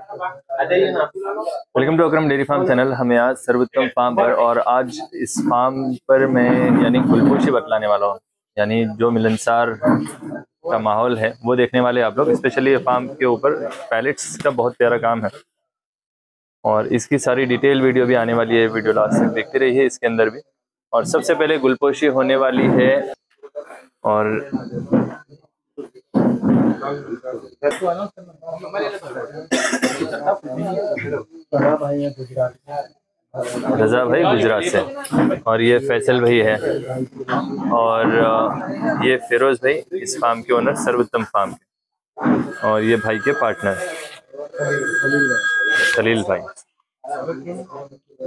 Welcome to Akram dairy farm channel. हमें आज सर्वोत्तम फार्म पर और आज इस फार्म पर मैं यानी गुलपोशी बतलाने वाला हूँ, यानी जो मिलनसार का माहौल है वो देखने वाले आप लोग। स्पेशली फार्म के ऊपर पैलेट्स का बहुत प्यारा काम है और इसकी सारी डिटेल वीडियो भी आने वाली है। वीडियो लास्ट तक देखते रहिए इसके अंदर भी। और सबसे पहले गुलपोशी होने वाली है और रजा भाई गुजरात से और ये फैसल भाई है और ये फिरोज भाई इस फार्म के ओनर सर्वोत्तम फार्म के, और ये भाई के पार्टनर सलील भाई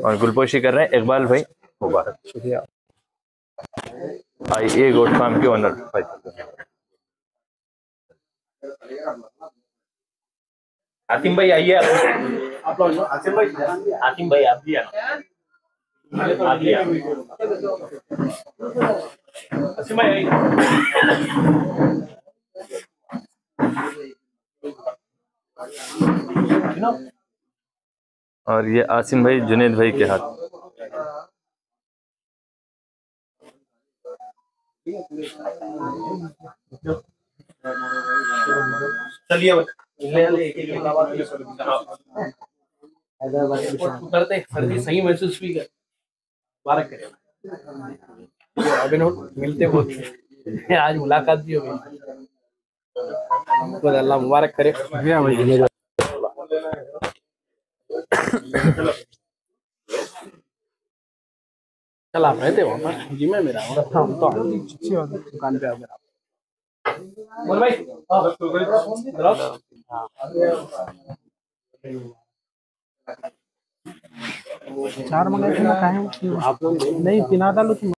और गुलपोशी कर रहे हैं इकबाल भाई मुबारक। शुक्रिया। आइए गोट फार्म के ओनर भाई आसिम भाई आइए आप लोग। आसिम भाई आप जी आसिम भाई आइए। और ये आसिम भाई जुनैद भाई के हाथ। चलिए करते सर्दी सही महसूस भी कर बारक करें मिलते बहुत आज मुलाकात भी हो गई। अल्लाह मुबारक करे। चल आप रहते वहाँ पर जी में मेरा दुकान पे आप बोल भाई। चार मंगाए आप लोग नहीं पिना डालो।